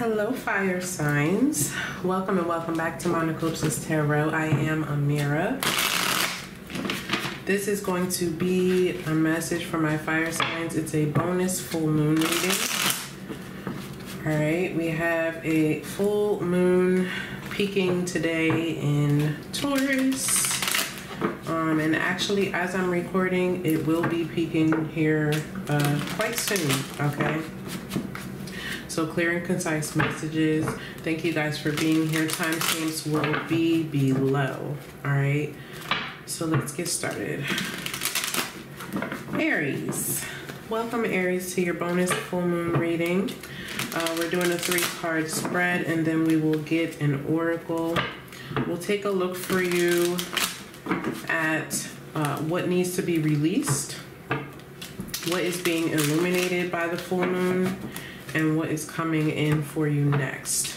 Hello, fire signs. Welcome and welcome back to Monocope's Tarot. I am Amira. This is going to be a message for my fire signs. It's a bonus full moon reading. All right, we have a full moon peaking today in Taurus. And actually, as I'm recording, it will be peaking here quite soon, okay? So clear and concise messages. Thank you guys for being here. Timestamps will be below, all right? So let's get started. Aries. Welcome, Aries, to your bonus full moon reading. We're doing a 3-card spread, and then we will get an oracle. We'll take a look for you at what needs to be released, what is being illuminated by the full moon, and what is coming in for you next.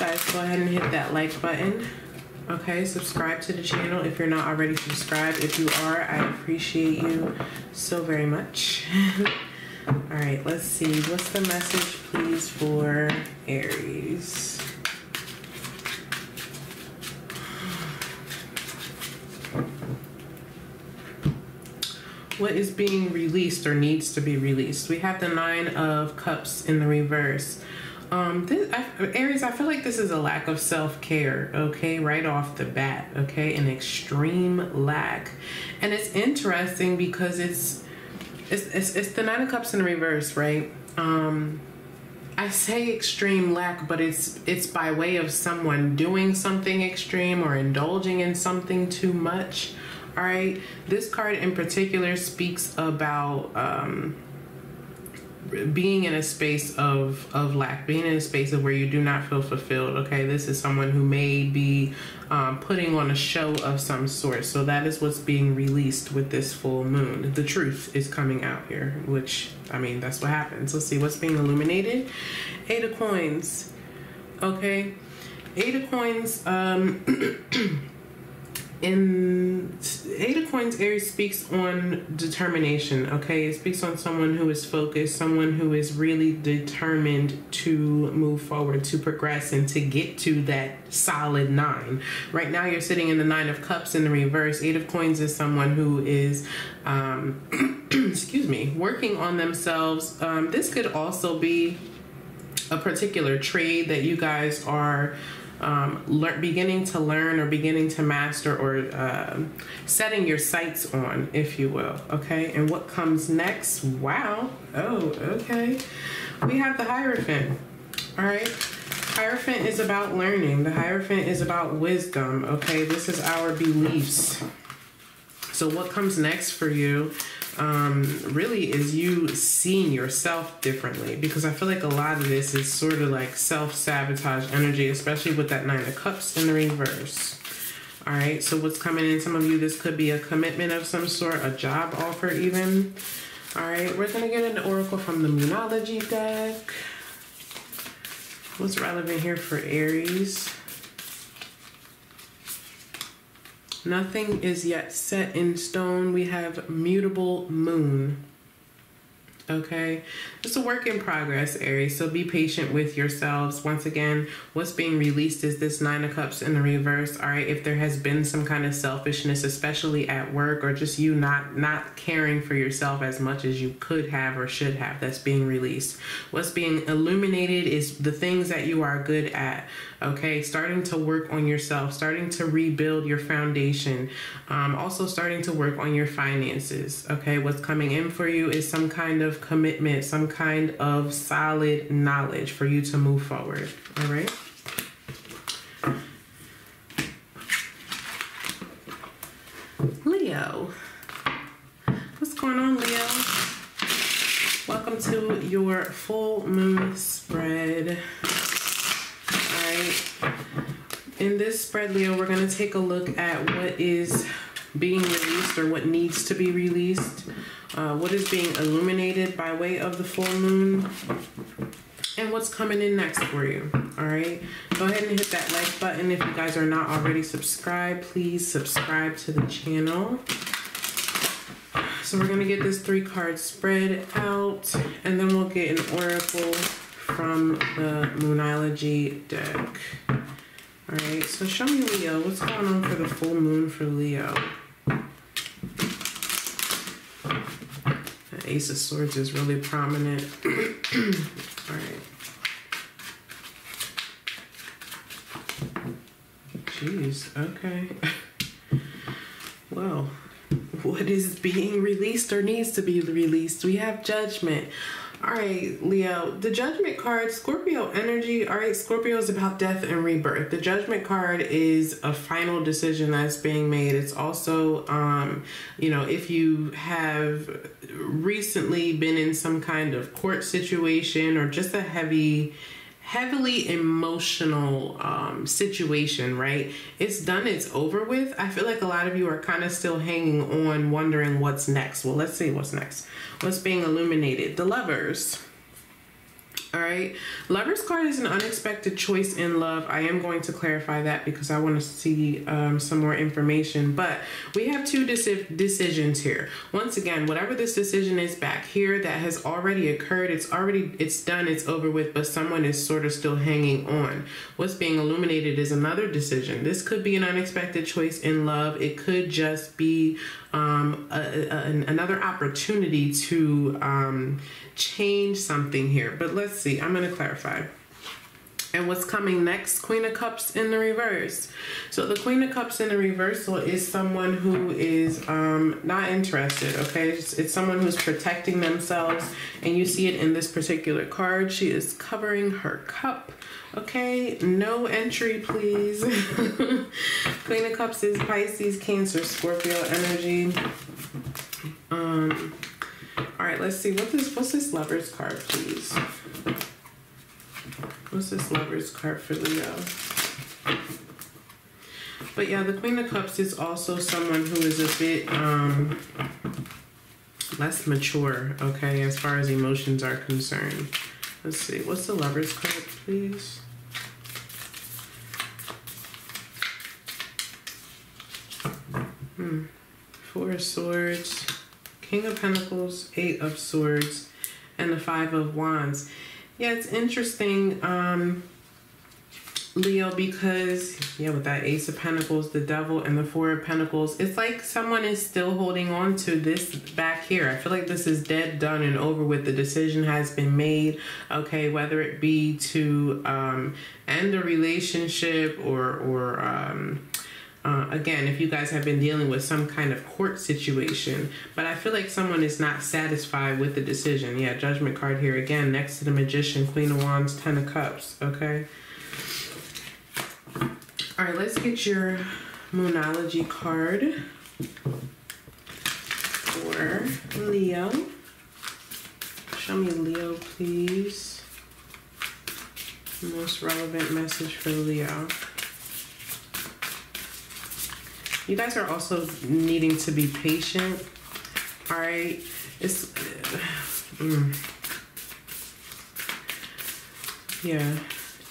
Guys, go ahead and hit that like button. Okay, subscribe to the channel if you're not already subscribed. If you are, I appreciate you so very much. All right, let's see. What's the message, please, for Aries? What is being released or needs to be released? We have the 9 of Cups in the reverse. Aries, I feel like this is a lack of self-care, okay, right off the bat, okay, an extreme lack. And it's interesting because it's the 9 of Cups in the reverse, right? I say extreme lack, but it's by way of someone doing something extreme or indulging in something too much. All right, this card in particular speaks about being in a space of lack, being in a space of where you do not feel fulfilled, okay? This is someone who may be putting on a show of some sort. So that is what's being released with this full moon. The truth is coming out here, which, I mean, that's what happens. Let's see what's being illuminated. 8 of Coins, okay? 8 of Coins, In 8 of Coins, Aries speaks on determination, okay? It speaks on someone who is focused, someone who is really determined to move forward, to progress, and to get to that solid 9. Right now, you're sitting in the 9 of Cups in the reverse. 8 of Coins is someone who is, excuse me, working on themselves. This could also be a particular trade that you guys are beginning to learn or beginning to master, or setting your sights on, if you will, okay? And what comes next? Wow. Oh, okay. We have the Hierophant, all right? Hierophant is about learning. The Hierophant is about wisdom, okay? This is our beliefs. So what comes next for you really is you seeing yourself differently, because I feel like a lot of this is sort of like self-sabotage energy, especially with that 9 of Cups in the reverse. All right, so what's coming in? Some of you, this could be a commitment of some sort, a job offer even. All right, we're going to get an oracle from the Moonology deck. What's relevant here for Aries? Nothing is yet set in stone. We have mutable moon. Okay, it's a work in progress, Aries, so be patient with yourselves. Once again, what's being released is this 9 of Cups in the reverse. All right, if there has been some kind of selfishness, especially at work, or just you not caring for yourself as much as you could have or should have, that's being released. What's being illuminated is the things that you are good at, okay? Starting to work on yourself, starting to rebuild your foundation, also starting to work on your finances, okay? What's coming in for you is some kind of commitment, some kind of solid knowledge for you to move forward. All right, Leo, what's going on, Leo? Welcome to your full moon spread. All right, in this spread, Leo, we're going to take a look at what is being released or what needs to be released, what is being illuminated by way of the full moon, and what's coming in next for you. All right, go ahead and hit that like button. If you guys are not already subscribed, please subscribe to the channel. So we're going to get this 3-card spread out, and then we'll get an oracle from the Moonology deck. All right, so show me Leo. What's going on for the full moon for Leo? The Ace of Swords is really prominent. All right. Jeez, okay. Well, what is being released or needs to be released? We have Judgment. All right, Leo, the Judgment card, Scorpio energy. All right, Scorpio is about death and rebirth. The Judgment card is a final decision that's being made. It's also, you know, if you have recently been in some kind of court situation or just a heavily emotional situation, right? It's done, it's over with. I feel like a lot of you are kind of still hanging on, wondering what's next. Well, let's see what's next. What's being illuminated? The Lovers. All right, Lovers card is an unexpected choice in love. I am going to clarify that because I want to see some more information, but we have two decisions here. Once again, whatever this decision is back here that has already occurred, it's done, it's over with, but someone is sort of still hanging on. What's being illuminated is another decision. This could be an unexpected choice in love. It could just be another opportunity to change something here, but let's see. I'm going to clarify. And what's coming next? Queen of Cups in the reverse. So the Queen of Cups in the reversal is someone who is not interested, okay? It's someone who's protecting themselves, and you see it in this particular card. She is covering her cup, okay? No entry, please. Queen of Cups is Pisces, Cancer, Scorpio energy. All right, let's see. What's this Lovers card, please? What's this Lovers card for Leo? But yeah, the Queen of Cups is also someone who is a bit less mature, okay, as far as emotions are concerned. Let's see. What's the Lovers card, please? Four of Swords, King of Pentacles, Eight of Swords, and the Five of Wands. Yeah, it's interesting, Leo, because, yeah, with that Ace of Pentacles, the Devil, and the Four of Pentacles, it's like someone is still holding on to this back here. I feel like this is dead, done, and over with. The decision has been made, okay, whether it be to end a relationship or again, if you guys have been dealing with some kind of court situation, but I feel like someone is not satisfied with the decision. Yeah, Judgment card here again, next to the Magician, Queen of Wands, Ten of Cups, okay? All right, let's get your Moonology card for Leo. Show me Leo, please. Most relevant message for Leo. You guys are also needing to be patient, all right? It's, yeah,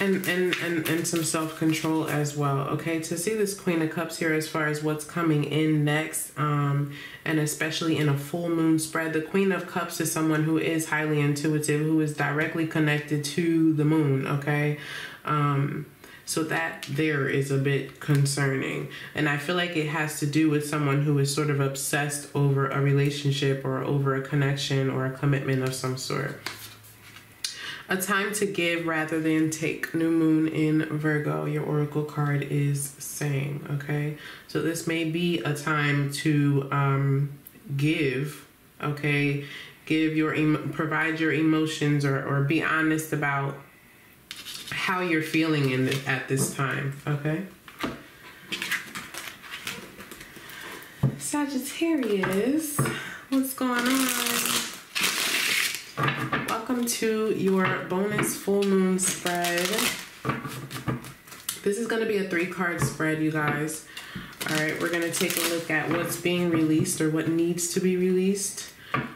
and some self-control as well, okay? To see this Queen of Cups here as far as what's coming in next, and especially in a full moon spread, the Queen of Cups is someone who is highly intuitive, who is directly connected to the moon, okay? So that there is a bit concerning. And I feel like it has to do with someone who is sort of obsessed over a relationship or over a connection or a commitment of some sort. A time to give rather than take. New moon in Virgo, your oracle card is saying, okay? So this may be a time to give, okay? Give your, provide your emotions or be honest about how you're feeling in this, at this time, okay? Sagittarius, what's going on? Welcome to your bonus full moon spread. This is going to be a 3-card spread, you guys. All right, we're going to take a look at what's being released or what needs to be released,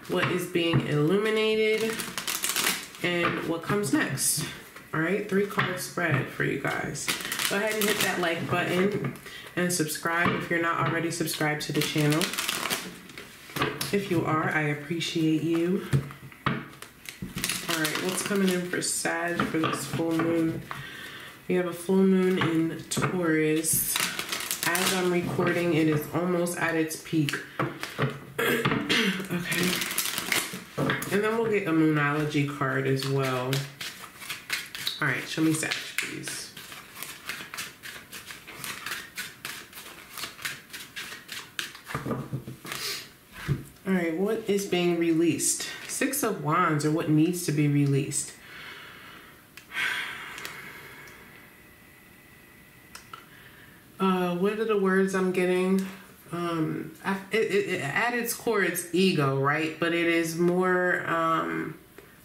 what is being illuminated, and what comes next. All right, 3-card spread for you guys. Go ahead and hit that like button and subscribe if you're not already subscribed to the channel. If you are, I appreciate you. All right, what's coming in for Sag for this full moon. We have a full moon in Taurus. As I'm recording, it is almost at its peak. Okay. And then we'll get a Moonology card as well. All right, show me Sag, please. All right, what is being released? Six of Wands, or what needs to be released. What are the words I'm getting? At its core, it's ego, right? But it is more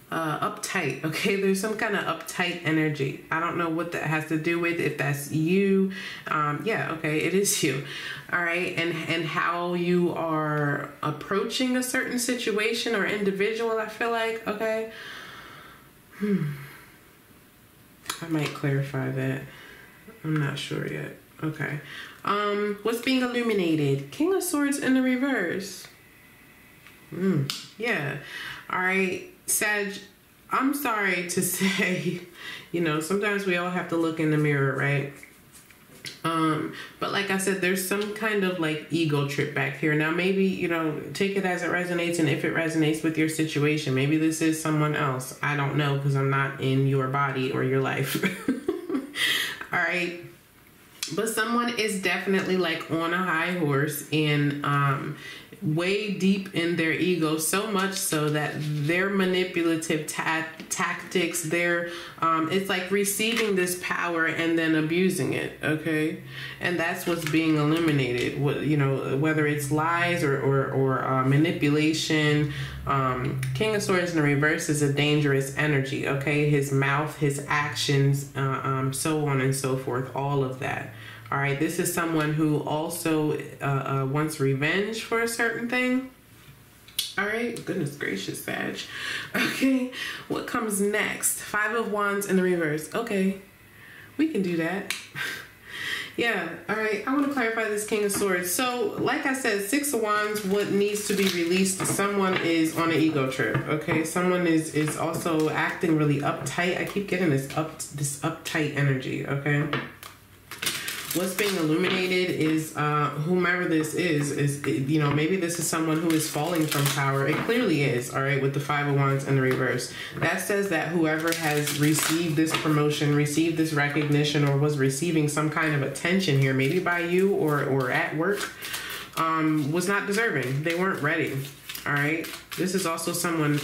uptight, okay? There's some kind of uptight energy. I don't know what that has to do with, if that's you. Yeah, okay, it is you. All right, and how you are approaching a certain situation or individual, I feel like, okay? I might clarify that. I'm not sure yet. Okay. What's being illuminated? King of Swords in the reverse. Yeah. All right, Sag, I'm sorry to say, you know, sometimes we all have to look in the mirror, right? But like I said, there's some kind of like ego trip back here. Now, maybe, you know, take it as it resonates, and if it resonates with your situation, maybe this is someone else. I don't know, because I'm not in your body or your life. All right. But someone is definitely like on a high horse and way deep in their ego, so much so that their manipulative tactics, their it's like receiving this power and then abusing it, okay? And that's what's being illuminated. What, you know, whether it's lies or manipulation. King of Swords in the reverse is a dangerous energy, okay? His mouth, his actions, so on and so forth, all of that. All right, this is someone who also wants revenge for a certain thing. All right, goodness gracious, Sag. Okay, what comes next? Five of Wands in the reverse. Okay, we can do that. Yeah, all right, I want to clarify this King of Swords. So, like I said, Six of Wands, what needs to be released? Someone is on an ego trip, okay? Someone is also acting really uptight. I keep getting this uptight energy, okay? What's being illuminated is whomever this is, you know, maybe this is someone who is falling from power. It clearly is, all right, with the Five of Wands in the reverse. That says that whoever has received this promotion, received this recognition, or was receiving some kind of attention here, maybe by you or at work, was not deserving. They weren't ready, all right? This is also someone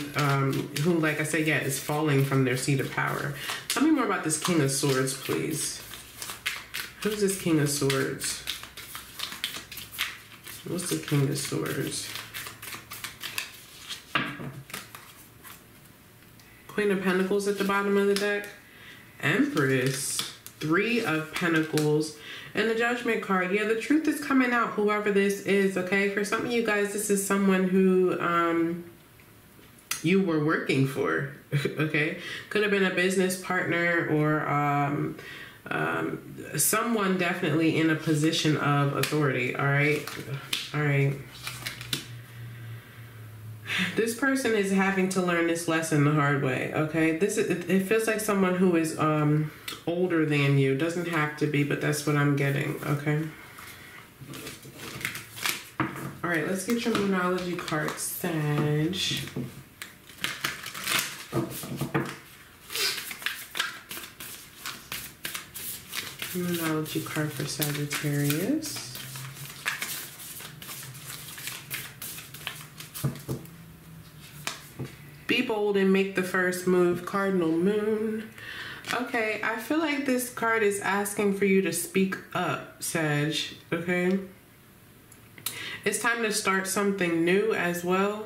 who, like I said, yeah, is falling from their seat of power. Tell me more about this King of Swords, please. Who's this King of Swords? What's the King of Swords? Queen of Pentacles at the bottom of the deck. Empress. Three of Pentacles. And the Judgment card. Yeah, the truth is coming out, whoever this is, okay? For some of you guys, this is someone who you were working for, okay? Could have been a business partner or... someone definitely in a position of authority, all right? All right. This person is having to learn this lesson the hard way, okay? This is, it feels like someone who is older than you. Doesn't have to be, but that's what I'm getting, okay? All right, let's get your Moonology card, Sag. Moonology card for Sagittarius. Be bold and make the first move, Cardinal Moon. Okay, I feel like this card is asking for you to speak up, Sag, okay? It's time to start something new as well,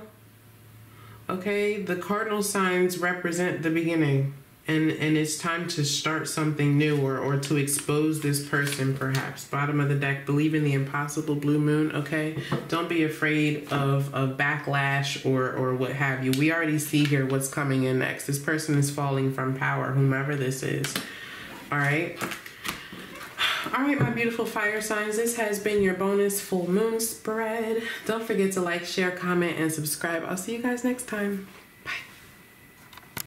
okay? The cardinal signs represent the beginning. And it's time to start something new or to expose this person, perhaps. Bottom of the deck, believe in the impossible, Blue Moon, okay? Don't be afraid of backlash or what have you. We already see here what's coming in next. This person is falling from power, whomever this is, all right? All right, my beautiful fire signs, this has been your bonus full moon spread. Don't forget to like, share, comment, and subscribe. I'll see you guys next time.